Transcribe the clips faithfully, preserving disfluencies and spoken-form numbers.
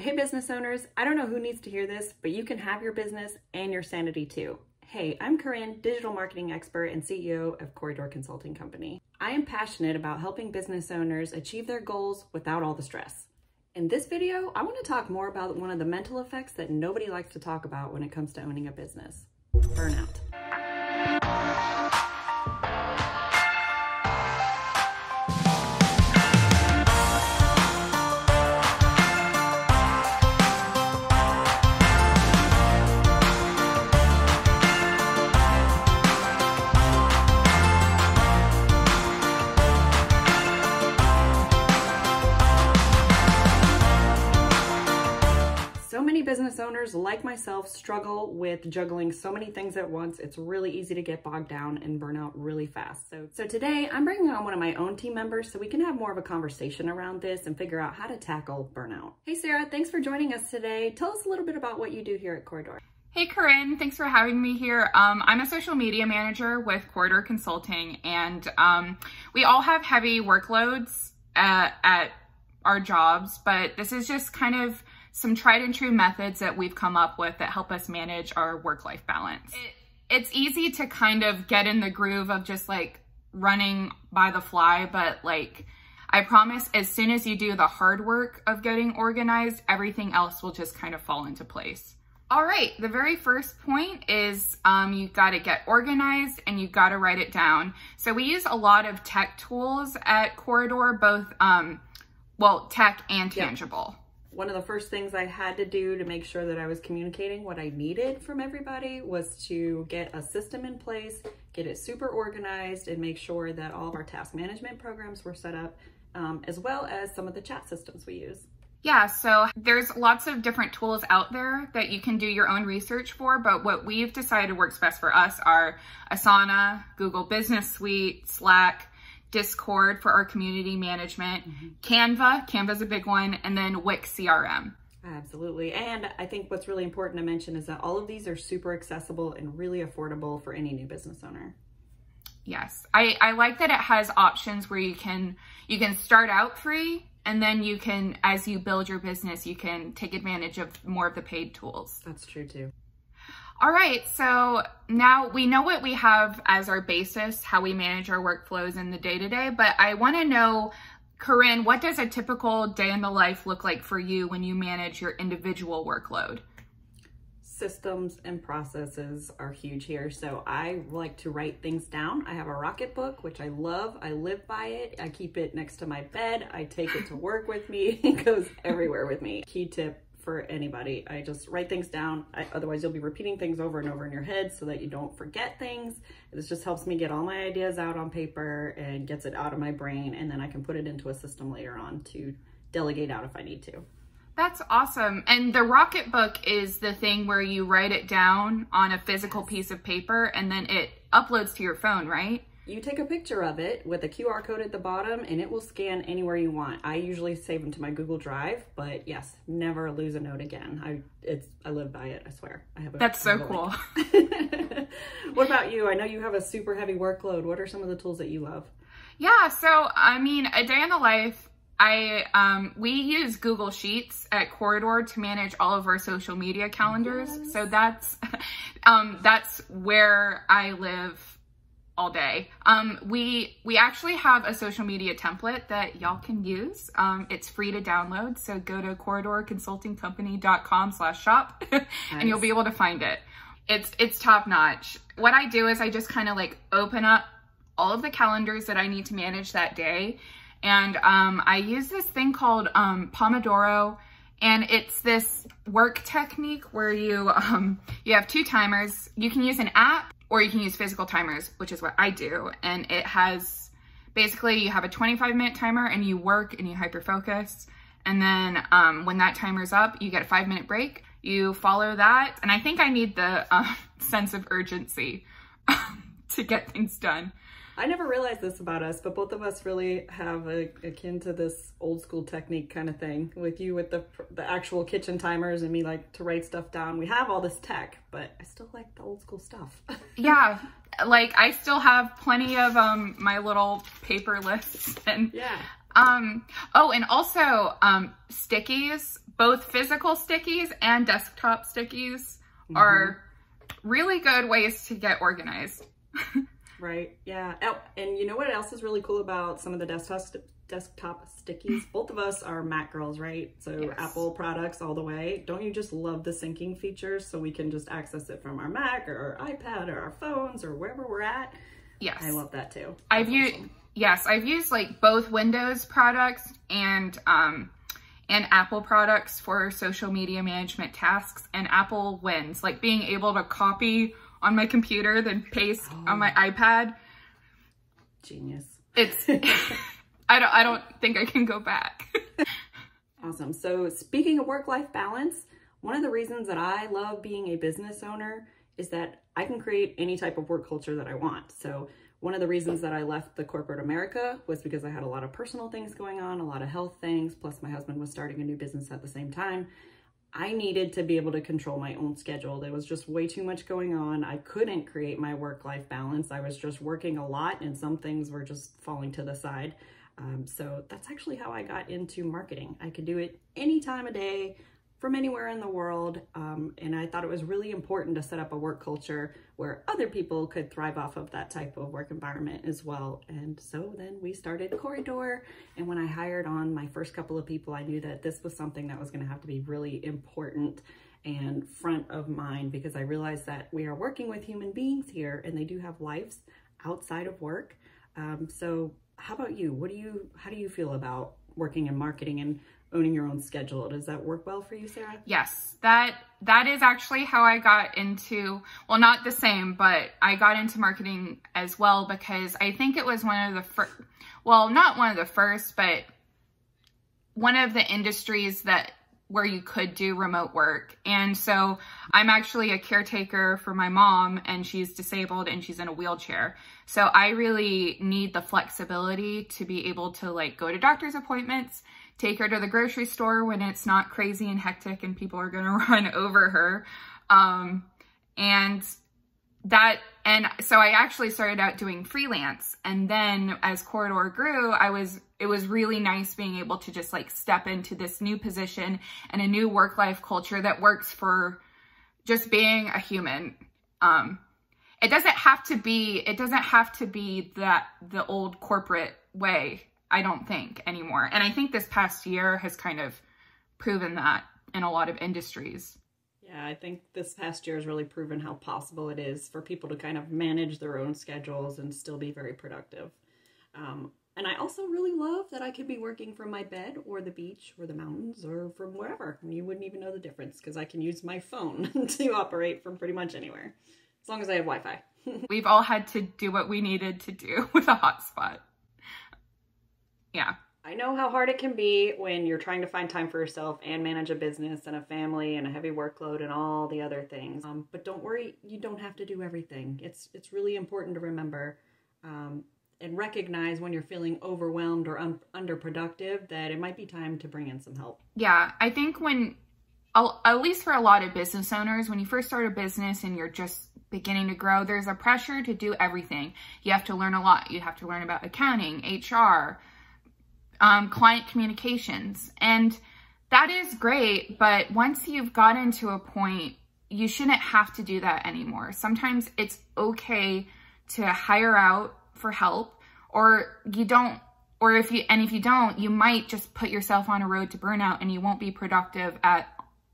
Hey business owners, I don't know who needs to hear this, but you can have your business and your sanity too. Hey, I'm Corinne, digital marketing expert and C E O of Corridor Consulting Company. I am passionate about helping business owners achieve their goals without all the stress. In this video, I want to talk more about one of the mental effects that nobody likes to talk about when it comes to owning a business: burnout. Business owners like myself struggle with juggling so many things at once. It's really easy to get bogged down and burn out really fast. So, so today I'm bringing on one of my own team members so we can have more of a conversation around this and figure out how to tackle burnout. Hey Sarah, thanks for joining us today. Tell us a little bit about what you do here at Corridor. Hey Corinne, thanks for having me here. Um, I'm a social media manager with Corridor Consulting, and um, we all have heavy workloads uh, at our jobs, but this is just kind of some tried and true methods that we've come up with that help us manage our work-life balance. It, it's easy to kind of get in the groove of just like running by the fly, but like I promise as soon as you do the hard work of getting organized, everything else will just kind of fall into place. All right, the very first point is um, you gotta get organized and you gotta write it down. So we use a lot of tech tools at Corridor, both, um, well, tech and tangible. Yep. One of the first things I had to do to make sure that I was communicating what I needed from everybody was to get a system in place, get it super organized, and make sure that all of our task management programs were set up, um, as well as some of the chat systems we use. Yeah, so there's lots of different tools out there that you can do your own research for, but what we've decided works best for us are Asana, Google Business Suite, Slack, Discord for our community management, mm-hmm. Canva, Canva's a big one, and then Wix C R M. Absolutely, and I think what's really important to mention is that all of these are super accessible and really affordable for any new business owner. Yes, I, I like that it has options where you can, you can start out free, and then you can, as you build your business, you can take advantage of more of the paid tools. That's true too. All right, so now we know what we have as our basis, how we manage our workflows in the day-to-day, but I wanna know, Corinne, what does a typical day in the life look like for you when you manage your individual workload? Systems and processes are huge here. So I like to write things down. I have a Rocketbook, which I love. I live by it. I keep it next to my bed. I take it to work with me. It goes everywhere with me. Key tip for anybody, I just write things down. I, otherwise you'll be repeating things over and over in your head so that you don't forget things. This just helps me get all my ideas out on paper and gets it out of my brain, and then I can put it into a system later on to delegate out if I need to. That's awesome. And the Rocketbook is the thing where you write it down on a physical piece of paper and then it uploads to your phone, right? You take a picture of it with a Q R code at the bottom and it will scan anywhere you want. I usually save them to my Google Drive, but yes, never lose a note again. I it's I live by it, I swear. I have a, That's so cool. What about you? I know you have a super heavy workload. What are some of the tools that you love? Yeah, so I mean, a day in the life, I um, we use Google Sheets at Corridor to manage all of our social media calendars. Yes. So that's um, that's where I live all day. Um, we, we actually have a social media template that y'all can use. Um, it's free to download. So go to corridor consulting company dot com slash shop nice. And you'll be able to find it. It's, it's top notch. What I do is I just kind of like open up all of the calendars that I need to manage that day. And, um, I use this thing called, um, Pomodoro, and it's this work technique where you, um, you have two timers. You can use an app, or you can use physical timers, which is what I do. And it has, basically you have a twenty-five minute timer and you work and you hyper-focus. And then um, when that timer's up, you get a five minute break. You follow that. And I think I need the uh, sense of urgency to get things done. I never realized this about us, but both of us really have a, akin to this old school technique kind of thing, with you with the, the actual kitchen timers and me like to write stuff down. We have all this tech, but I still like the old school stuff. Yeah, like I still have plenty of um, my little paper lists and yeah. Um, oh, and also um, stickies, both physical stickies and desktop stickies mm-hmm. are really good ways to get organized. Right. Yeah. Oh, and you know what else is really cool about some of the desktop st desktop stickies? Both of us are Mac girls, right? So yes. Apple products all the way. Don't you just love the syncing feature so we can just access it from our Mac or our iPad or our phones or wherever we're at? Yes. I love that too. That's I've used, awesome. yes, I've used like both Windows products and, um, and Apple products for social media management tasks, and Apple wins. Like being able to copy on my computer, then paste oh. on my iPad. Genius. It's, I don't, I don't think I can go back. Awesome. So speaking of work-life balance, one of the reasons that I love being a business owner is that I can create any type of work culture that I want. So one of the reasons that I left the corporate America was because I had a lot of personal things going on, a lot of health things, plus my husband was starting a new business at the same time. I needed to be able to control my own schedule. There was just way too much going on. I couldn't create my work-life balance. I was just working a lot and some things were just falling to the side. Um, so that's actually how I got into marketing. I could do it any time of day from anywhere in the world. Um, and I thought it was really important to set up a work culture where other people could thrive off of that type of work environment as well. And so then we started Corridor. And when I hired on my first couple of people, I knew that this was something that was gonna have to be really important and front of mind, because I realized that we are working with human beings here and they do have lives outside of work. Um, so how about you? What do you, how do you feel about working in marketing and owning your own schedule? Does that work well for you, Sarah? Yes, that that is actually how I got into, well, not the same, but I got into marketing as well, because I think it was one of the first, well, not one of the first, but one of the industries that where you could do remote work. And so I'm actually a caretaker for my mom, and she's disabled and she's in a wheelchair. So I really need the flexibility to be able to like go to doctor's appointments, take her to the grocery store when it's not crazy and hectic and people are gonna run over her. Um, and that, and so I actually started out doing freelance, and then as Corridor grew, I was, it was really nice being able to just like step into this new position and a new work-life culture that works for just being a human. Um, it doesn't have to be, it doesn't have to be that the old corporate way, I don't think anymore. And I think this past year has kind of proven that in a lot of industries. Yeah, I think this past year has really proven how possible it is for people to kind of manage their own schedules and still be very productive. Um, and I also really love that I can be working from my bed or the beach or the mountains or from wherever. And you wouldn't even know the difference, because I can use my phone to operate from pretty much anywhere, as long as I have Wi-Fi. We've all had to do what we needed to do with a hotspot. Yeah. I know how hard it can be when you're trying to find time for yourself and manage a business and a family and a heavy workload and all the other things. Um, but don't worry, you don't have to do everything. It's, it's really important to remember um, and recognize when you're feeling overwhelmed or un underproductive that it might be time to bring in some help. Yeah, I think when, I'll, at least for a lot of business owners, when you first start a business and you're just beginning to grow, there's a pressure to do everything. You have to learn a lot. You have to learn about accounting, H R, Um, client communications, and that is great, but once you've gotten to a point, you shouldn't have to do that anymore. Sometimes it's okay to hire out for help, or you don't, or if you, and if you don't, you might just put yourself on a road to burnout and you won't be productive at,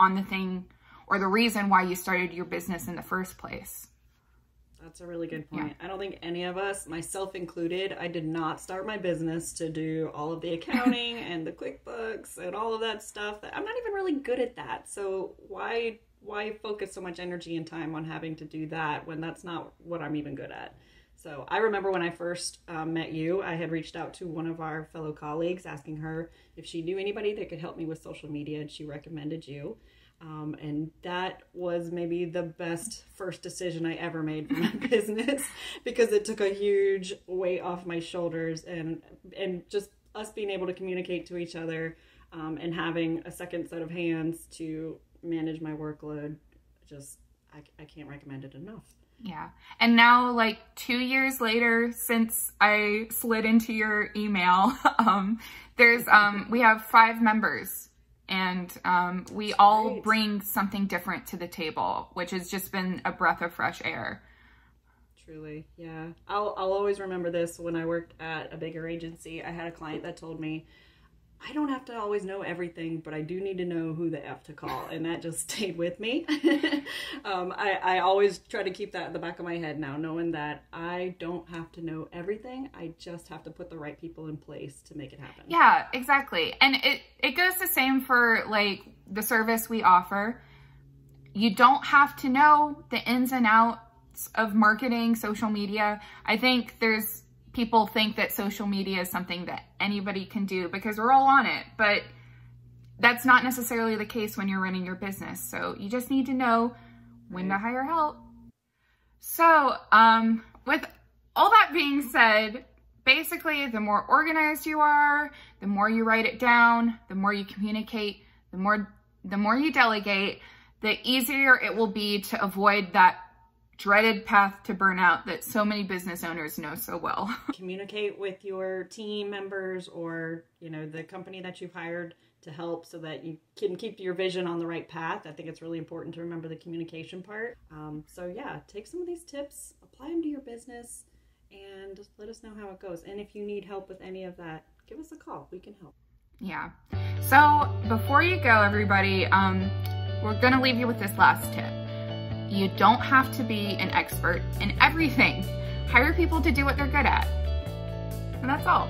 on the thing or the reason why you started your business in the first place. That's a really good point. Yeah. I don't think any of us, myself included, I did not start my business to do all of the accounting and the QuickBooks and all of that stuff. I'm not even really good at that. So why why focus so much energy and time on having to do that when that's not what I'm even good at? So I remember when I first um, met you, I had reached out to one of our fellow colleagues asking her if she knew anybody that could help me with social media, and she recommended you. Um, and that was maybe the best first decision I ever made for my business, because it took a huge weight off my shoulders, and, and just us being able to communicate to each other, um, and having a second set of hands to manage my workload. Just, I, I can't recommend it enough. Yeah. And now, like, two years later, since I slid into your email, um, there's, um, we have five members, and um, we all Great. bring something different to the table, which has just been a breath of fresh air. Truly. Yeah. I'll, I'll always remember this. When I worked at a bigger agency, I had a client that told me, I don't have to always know everything, but I do need to know who the F to call. And that just stayed with me. um, I, I always try to keep that in the back of my head now, knowing that I don't have to know everything. I just have to put the right people in place to make it happen. Yeah, exactly. And it, it goes the same for, like, the service we offer. You don't have to know the ins and outs of marketing, social media. I think there's people think that social media is something that anybody can do because we're all on it, but that's not necessarily the case when you're running your business. So you just need to know when to hire help. So um, with all that being said, basically the more organized you are, the more you write it down, the more you communicate, the more, the more you delegate, the easier it will be to avoid that dreaded path to burnout that so many business owners know so well. Communicate with your team members or, you know, the company that you've hired to help so that you can keep your vision on the right path. I think it's really important to remember the communication part. Um, so yeah, take some of these tips, apply them to your business, and let us know how it goes. And if you need help with any of that, give us a call. We can help. Yeah. So before you go, everybody, um, we're going to leave you with this last tip. You don't have to be an expert in everything. Hire people to do what they're good at. And that's all.